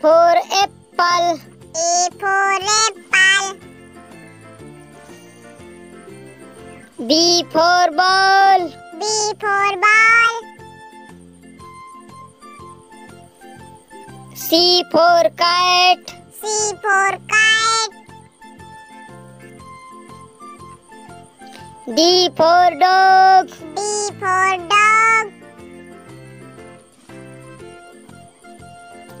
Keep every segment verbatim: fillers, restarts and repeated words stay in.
for apple. A for apple. B for ball. B for ball. C for kite. C for kite. D for dog. D for dog.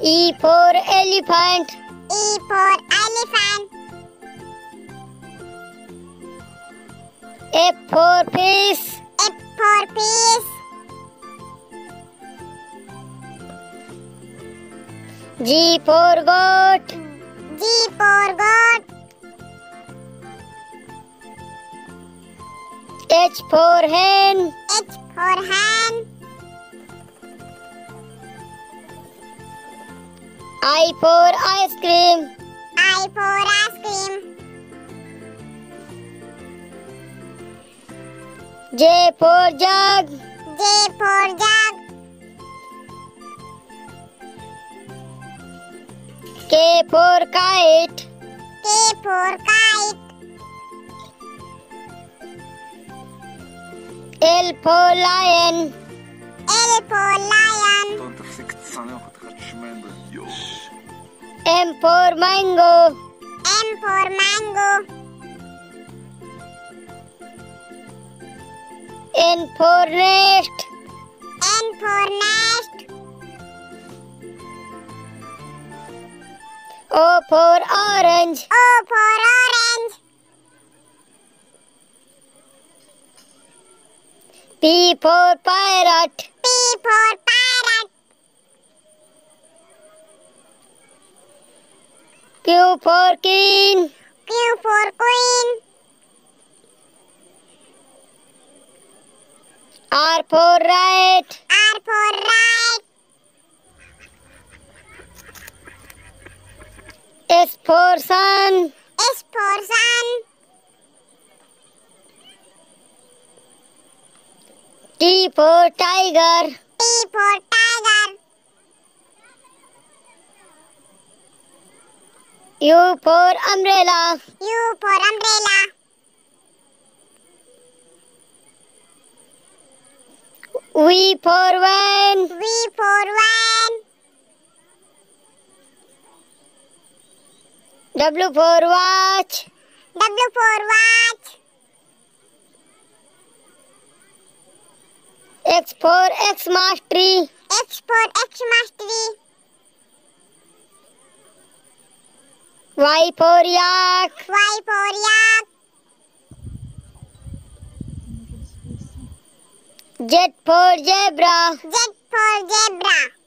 E for elephant. E for elephant. F for fish. F for fish. G for goat. G for goat. H for hen. H for hen. I for ice cream. I for ice cream. J for jug. J for jug. K for kite. K for kite. L for lion. L for lion. M for mango. M for mango. N for nest. N for nest. O for orange. O for orange. P for parrot. P for parrot. Q for queen. Q for queen. R for right. R for right. S for sun. S for sun. T for tiger. T for tiger. U for umbrella. U for umbrella. V for van. V for van. W for watch. W for watch. X for Xmas tree. X for Xmas tree. Y for yak. Y for yak. Z for zebra. Z for zebra.